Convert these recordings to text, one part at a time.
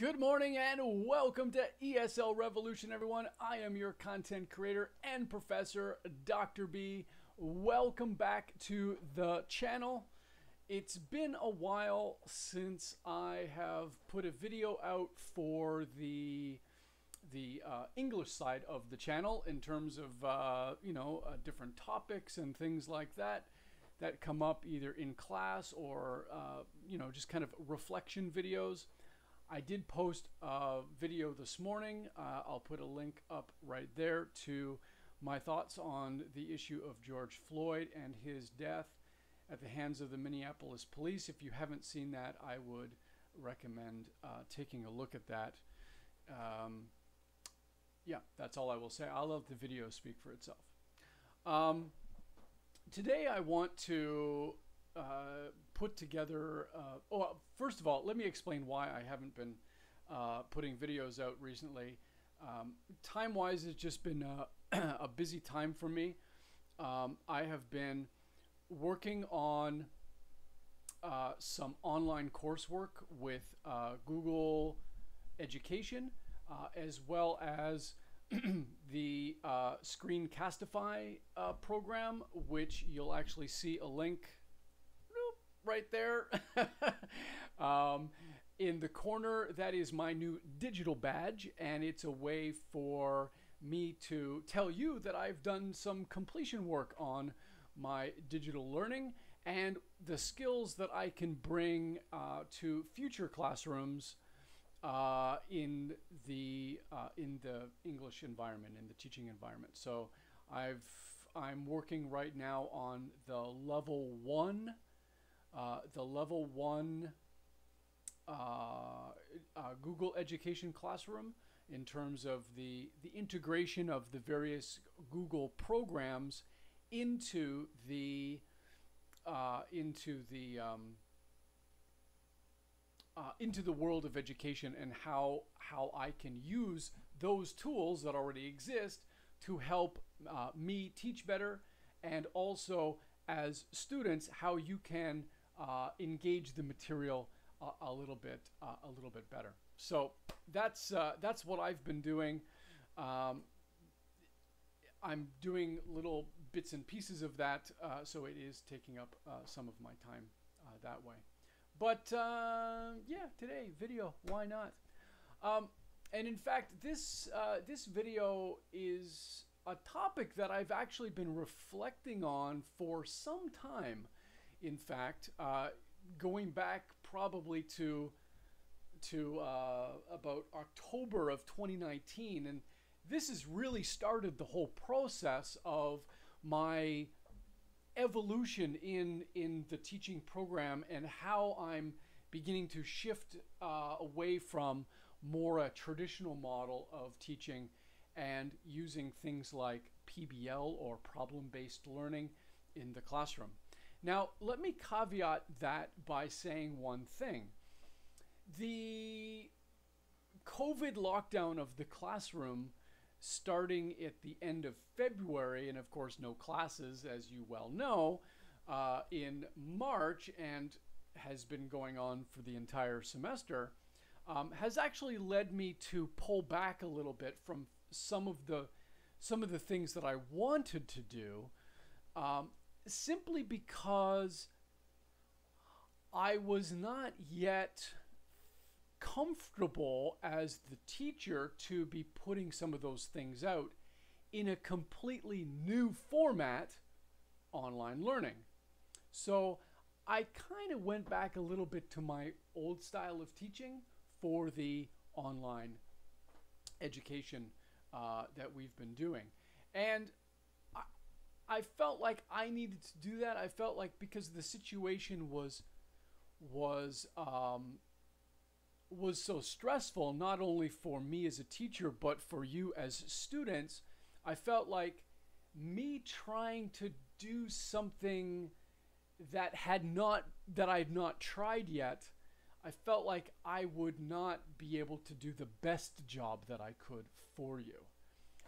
Good morning and welcome to ESL Revolution, everyone. I am your content creator and professor, Dr. B. Welcome back to the channel. It's been a while since I have put a video out for the English side of the channel in terms of, different topics and things like that that come up either in class or, just kind of reflection videos. I did post a video this morning. I'll put a link up right there to my thoughts on the issue of George Floyd and his death at the hands of the Minneapolis police. If you haven't seen that, I would recommend taking a look at that. Yeah, that's all I will say. I'll let the video speak for itself. Today I want to put together, first of all, let me explain why I haven't been putting videos out recently. Time-wise, it's just been a busy time for me. I have been working on some online coursework with Google Education, as well as the Screencastify program, which you'll actually see a link right there in the corner. That is my new digital badge, and it's a way for me to tell you that I've done some completion work on my digital learning and the skills that I can bring to future classrooms in the English environment, in the teaching environment. So I'm working right now on the level one Google Education classroom in terms of the integration of the various Google programs into the world of education, and how I can use those tools that already exist to help me teach better, and also as students how you can engage the material a little bit better. So that's what I've been doing. I'm doing little bits and pieces of that, so it is taking up some of my time that way. But yeah, today video, why not? And in fact, this video is a topic that I've actually been reflecting on for some time. In fact, going back probably to about October of 2019, and this has really started the whole process of my evolution in the teaching program and how I'm beginning to shift away from more a traditional model of teaching and using things like PBL or problem-based learning in the classroom. Now, let me caveat that by saying one thing. The COVID lockdown of the classroom starting at the end of February, and of course no classes, as you well know, in March, and has been going on for the entire semester, has actually led me to pull back a little bit from some of the things that I wanted to do, simply because I was not yet comfortable as the teacher to be putting some of those things out in a completely new format, online learning. So I kind of went back a little bit to my old style of teaching for the online education that we've been doing. And I felt like I needed to do that. I felt like, because the situation was so stressful, not only for me as a teacher, but for you as students, I felt like me trying to do something that I had not tried yet, I felt like I would not be able to do the best job that I could for you.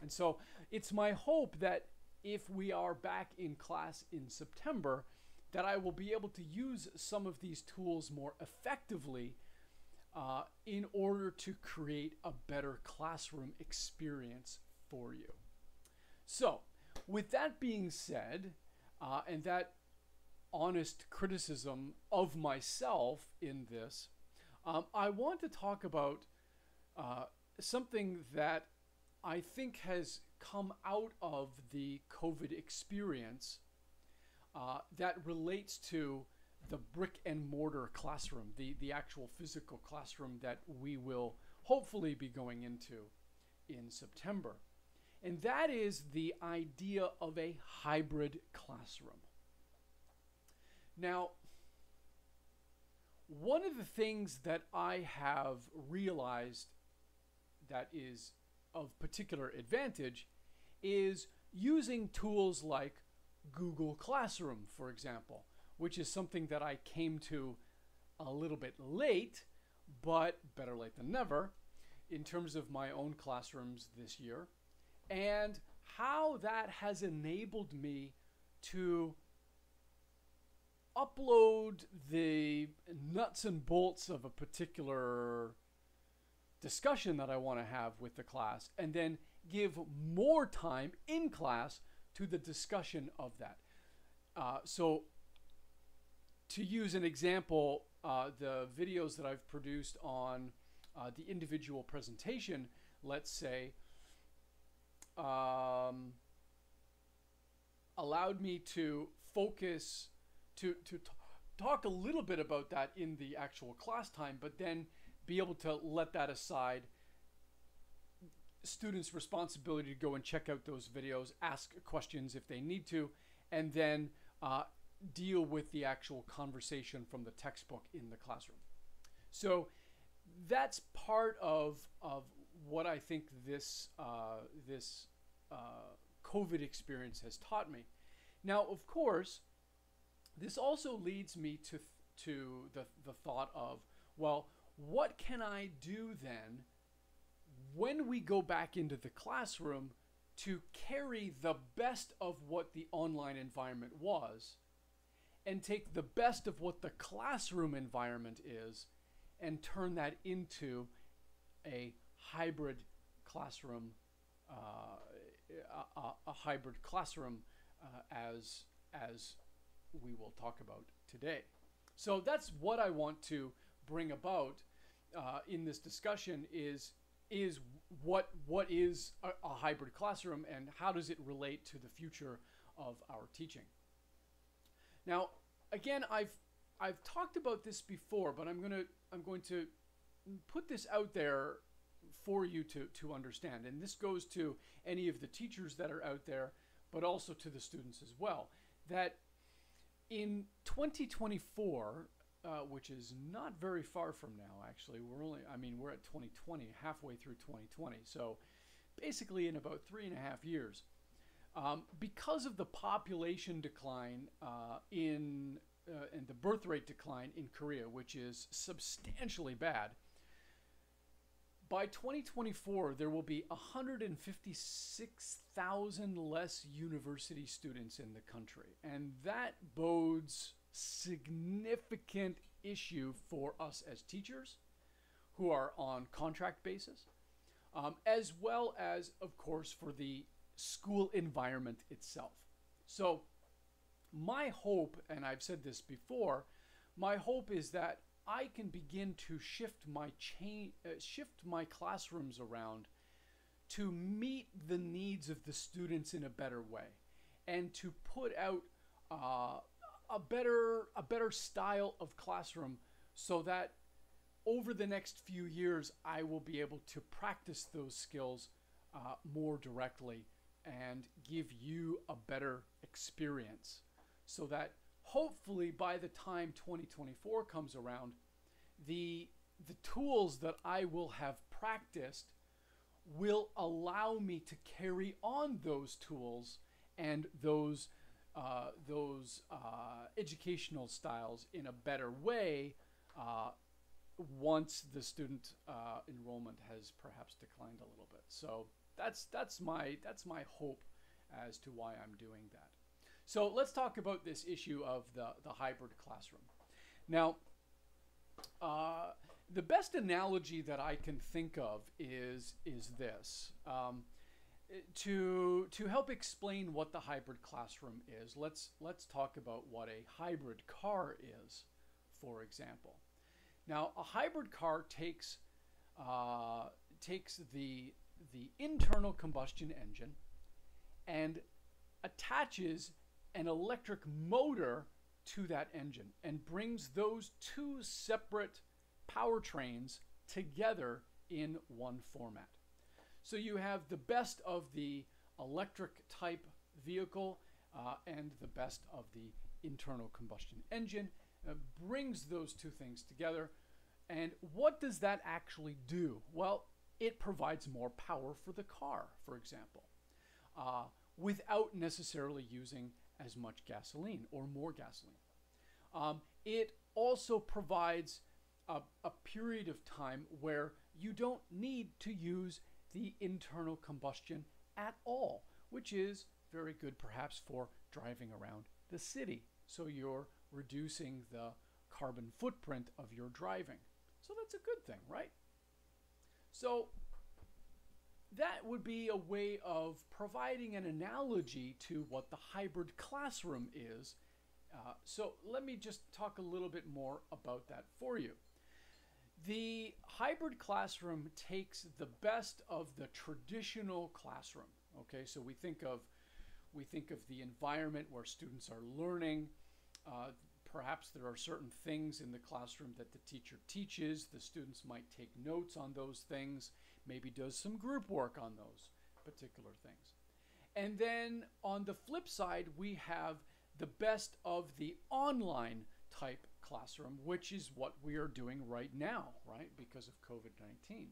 And so it's my hope that if we are back in class in September, that I will be able to use some of these tools more effectively in order to create a better classroom experience for you. So with that being said, and that honest criticism of myself in this, I want to talk about something that I think has come out of the COVID experience that relates to the brick and mortar classroom, the actual physical classroom that we will hopefully be going into in September. And that is the idea of a hybrid classroom. Now, one of the things that I have realized that is of particular advantage is using tools like Google Classroom, for example, which is something that I came to a little bit late, but better late than never, in terms of my own classrooms this year, and how that has enabled me to upload the nuts and bolts of a particular discussion that I want to have with the class, and then give more time in class to the discussion of that. So to use an example, the videos that I've produced on the individual presentation, let's say, allowed me to focus, to talk a little bit about that in the actual class time, but then be able to let that aside. Students' responsibility to go and check out those videos, ask questions if they need to, and then deal with the actual conversation from the textbook in the classroom. So that's part of what I think this, this COVID experience has taught me. Now, of course, this also leads me to the thought of, well, what can I do then when we go back into the classroom to carry the best of what the online environment was and take the best of what the classroom environment is and turn that into a hybrid classroom, as we will talk about today. So that's what I want to bring about in this discussion is what is a hybrid classroom and how does it relate to the future of our teaching. Now, again, I've talked about this before, but I'm going to put this out there for you to understand. And this goes to any of the teachers that are out there, but also to the students as well, that in 2024, which is not very far from now, actually. We're at 2020, halfway through 2020. So basically in about 3.5 years, because of the population decline and the birth rate decline in Korea, which is substantially bad, by 2024, there will be 156,000 less university students in the country. And that bodes significant issue for us as teachers who are on contract basis, as well as, of course, for the school environment itself. So my hope, and I've said this before, my hope is that I can begin to shift my classrooms around to meet the needs of the students in a better way and to put out a better style of classroom so that over the next few years I will be able to practice those skills more directly and give you a better experience so that hopefully by the time 2024 comes around, the tools that I will have practiced will allow me to carry on those tools and those educational styles in a better way once the student enrollment has perhaps declined a little bit. So that's my hope as to why I'm doing that. So let's talk about this issue of the hybrid classroom. Now, The best analogy that I can think of is this. To help explain what the hybrid classroom is, let's talk about what a hybrid car is, for example. Now, a hybrid car takes the internal combustion engine and attaches an electric motor to that engine and brings those two separate powertrains together in one format. So you have the best of the electric type vehicle and the best of the internal combustion engine, brings those two things together. And what does that actually do? Well, it provides more power for the car, for example, without necessarily using as much gasoline or more gasoline. It also provides a period of time where you don't need to use the internal combustion at all, which is very good perhaps for driving around the city. So you're reducing the carbon footprint of your driving. So that's a good thing, right? So that would be a way of providing an analogy to what the hybrid classroom is. So let me just talk a little bit more about that for you. The hybrid classroom takes the best of the traditional classroom. Okay, so we think of the environment where students are learning. Perhaps there are certain things in the classroom that the teacher teaches. The students might take notes on those things, maybe does some group work on those particular things. And then on the flip side, we have the best of the online type classroom, which is what we are doing right now, right? Because of COVID-19.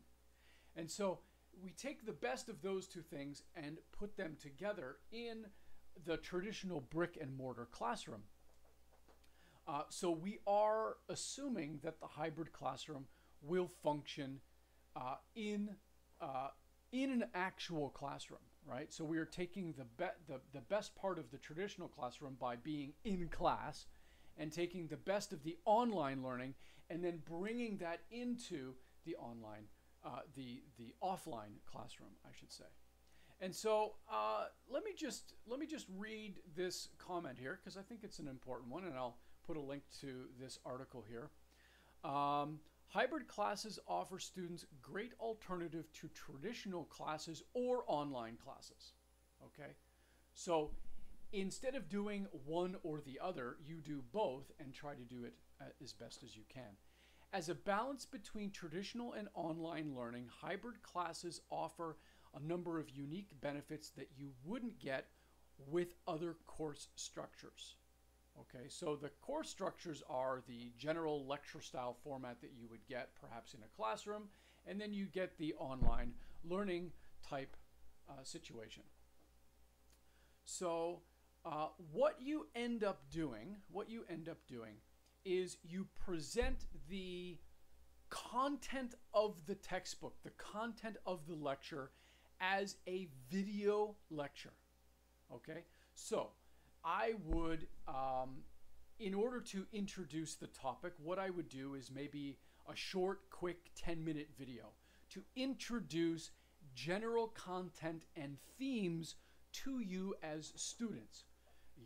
And so we take the best of those two things and put them together in the traditional brick and mortar classroom. So we are assuming that the hybrid classroom will function in an actual classroom, right? So we are taking the best part of the traditional classroom by being in class, and taking the best of the online learning and then bringing that into the online, the offline classroom, I should say. And so let me just read this comment here because I think it's an important one, and I'll put a link to this article here. Hybrid classes offer students great alternative to traditional classes or online classes. Okay, so instead of doing one or the other, you do both and try to do it as best as you can. As a balance between traditional and online learning, hybrid classes offer a number of unique benefits that you wouldn't get with other course structures. Okay, so the course structures are the general lecture style format that you would get perhaps in a classroom, and then you get the online learning type situation. So what you end up doing is you present the content of the textbook, the content of the lecture, as a video lecture. Okay, so I would, in order to introduce the topic, what I would do is maybe a short, quick 10-minute video to introduce general content and themes to you as students.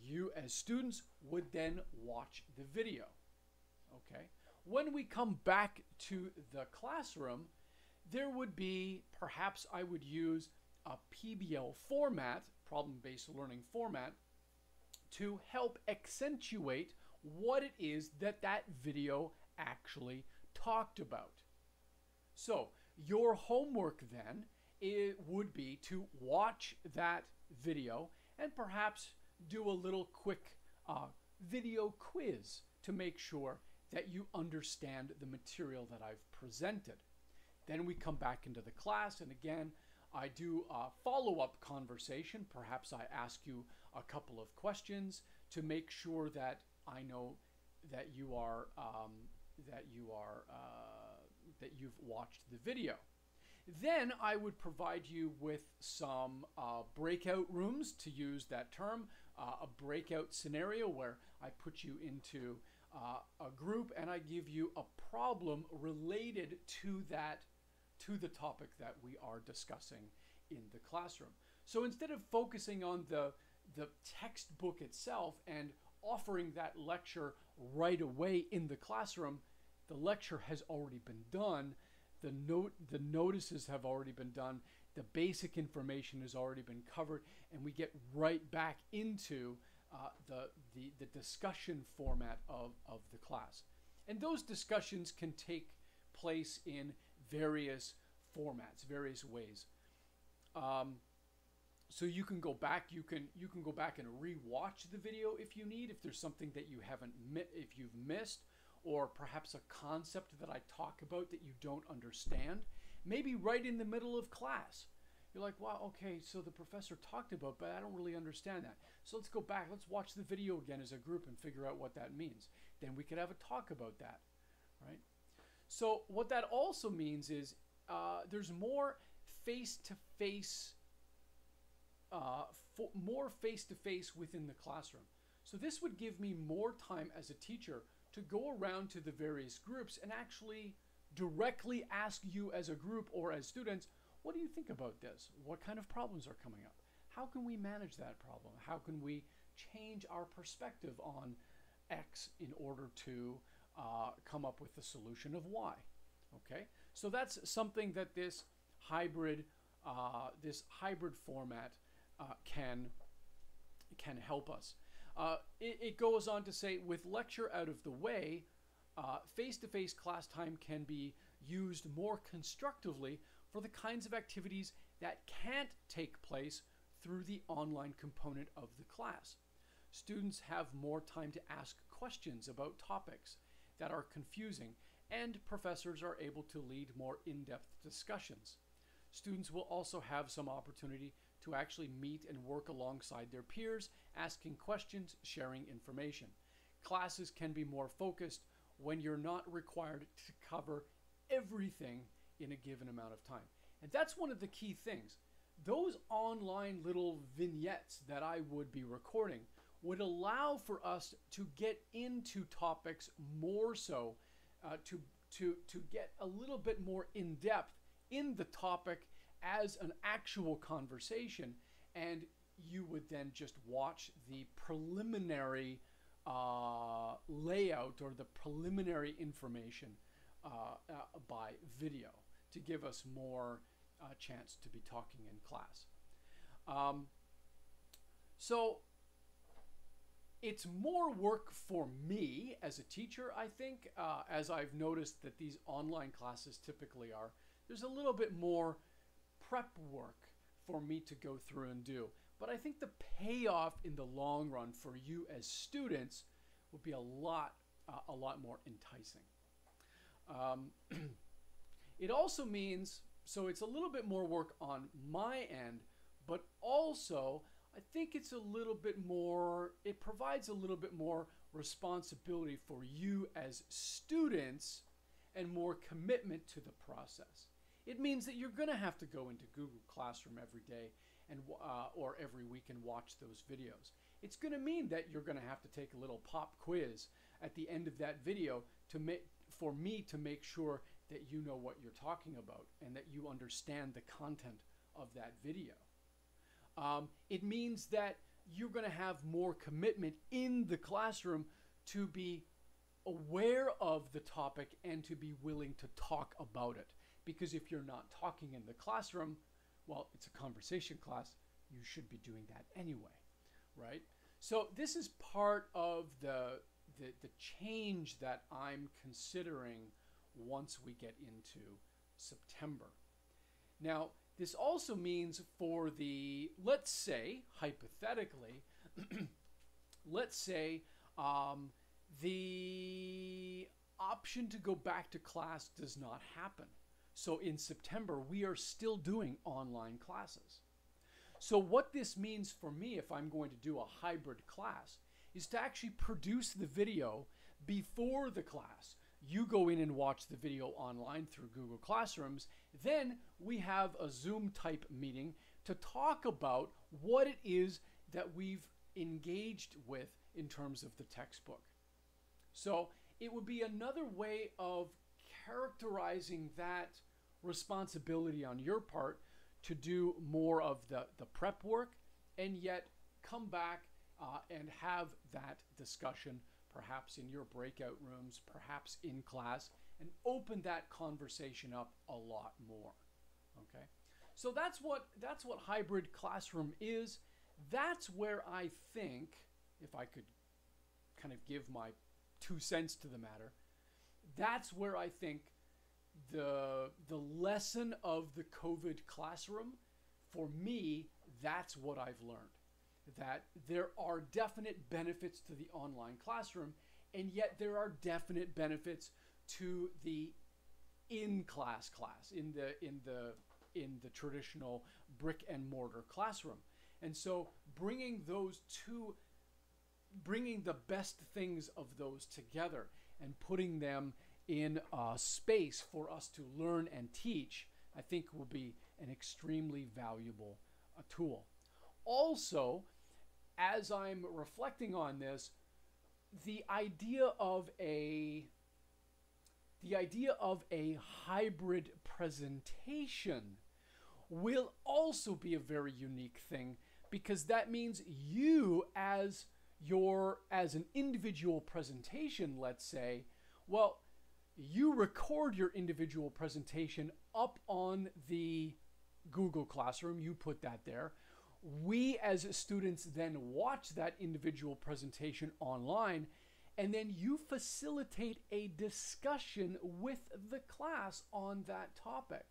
You as students would then watch the video. Okay. When we come back to the classroom, there would be, perhaps I would use a PBL format, problem-based learning format, to help accentuate what it is that that video actually talked about. So your homework then, it would be to watch that video and perhaps do a little quick video quiz to make sure that you understand the material that I've presented. Then we come back into the class, and again, I do a follow-up conversation. Perhaps I ask you a couple of questions to make sure that I know that you've watched the video. Then I would provide you with some breakout rooms, to use that term, a breakout scenario where I put you into a group and I give you a problem related to that, to the topic that we are discussing in the classroom. So instead of focusing on the textbook itself and offering that lecture right away in the classroom, the lecture has already been done, the notices have already been done, the basic information has already been covered, and we get right back into the discussion format of the class. And those discussions can take place in various formats, various ways. So you can go back, you can go back and re-watch the video if you need, if there's something that you haven't, if you've missed, or perhaps a concept that I talk about that you don't understand. Maybe right in the middle of class, you're like, wow, okay, so the professor talked about, but I don't really understand that. So let's go back, let's watch the video again as a group and figure out what that means. Then we could have a talk about that, right? So what that also means is there's more face-to-face within the classroom. So this would give me more time as a teacher to go around to the various groups and actually directly ask you as a group or as students, what do you think about this? What kind of problems are coming up? How can we manage that problem? How can we change our perspective on X in order to come up with the solution of Y? Okay, so that's something that this hybrid format can help us. It goes on to say, with lecture out of the way, face-to-face class time can be used more constructively for the kinds of activities that can't take place through the online component of the class. Students have more time to ask questions about topics that are confusing, and professors are able to lead more in-depth discussions. Students will also have some opportunity to actually meet and work alongside their peers, asking questions, sharing information. Classes can be more focused when you're not required to cover everything in a given amount of time. And that's one of the key things. Those online little vignettes that I would be recording would allow for us to get into topics more so, to get a little bit more in depth in the topic as an actual conversation, and you would then just watch the preliminary layout or the preliminary information by video to give us more chance to be talking in class. So it's more work for me as a teacher, I think, as I've noticed that these online classes typically are. There's a little bit more prep work for me to go through and do. But I think the payoff in the long run for you as students will be a lot more enticing. It also means, so it's a little bit more work on my end, but also I think it's a little bit more, it provides a little bit more responsibility for you as students and more commitment to the process. It means that you're going to have to go into Google Classroom every day and or every week and watch those videos. It's going to mean that you're going to have to take a little pop quiz at the end of that video to for me to make sure that you know what you're talking about and that you understand the content of that video. It means that you're going to have more commitment in the classroom to be aware of the topic and to be willing to talk about it. Because if you're not talking in the classroom, well, it's a conversation class, you should be doing that anyway, right? So this is part of the change that I'm considering once we get into September. Now, this also means for the, let's say, hypothetically, let's say the option to go back to class does not happen. So in September, we are still doing online classes. So what this means for me, if I'm going to do a hybrid class, is to actually produce the video before the class. You go in and watch the video online through Google Classrooms. Then we have a Zoom type meeting to talk about what it is that we've engaged with in terms of the textbook. So it would be another way of characterizing that responsibility on your part to do more of the prep work and yet come back and have that discussion, perhaps in your breakout rooms, perhaps in class, and open that conversation up a lot more. Okay, so that's what hybrid classroom is. That's where I think, if I could kind of give my 2 cents to the matter, that's where I think the lesson of the COVID classroom, for me, that's what I've learned. That there are definite benefits to the online classroom, and yet there are definite benefits to the in-class class, in the traditional brick and mortar classroom. And so bringing those two, bringing the best things of those together and putting them in a space for us to learn and teach, I think will be an extremely valuable tool. Also, as I'm reflecting on this, the idea of a hybrid presentation will also be a very unique thing, because that means you as an individual presentation, let's say, well, you record your individual presentation up on the Google Classroom, you put that there. We as students then watch that individual presentation online, and then you facilitate a discussion with the class on that topic.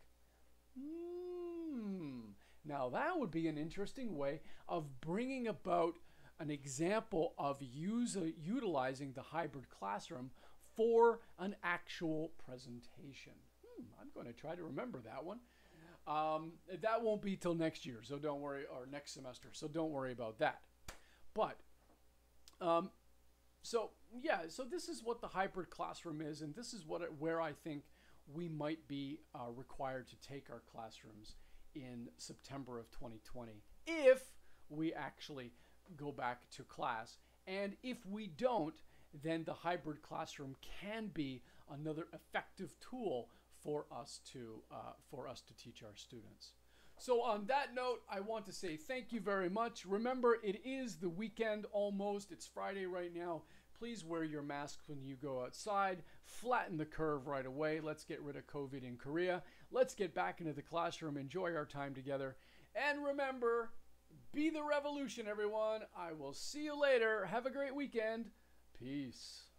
Now that would be an interesting way of bringing about an example of utilizing the hybrid classroom for an actual presentation. I'm going to try to remember that one. That won't be till next year, so don't worry, or next semester, so don't worry about that. But so this is what the hybrid classroom is, and this is where I think we might be required to take our classrooms in September of 2020, if we actually go back to class. And if we don't, then the hybrid classroom can be another effective tool for us to teach our students. So on that note, I want to say thank you very much. Remember, it is the weekend almost. It's Friday right now. Please wear your mask when you go outside. Flatten the curve right away. Let's get rid of COVID in Korea. Let's get back into the classroom. Enjoy our time together. And remember, be the revolution, everyone. I will see you later. Have a great weekend. Peace.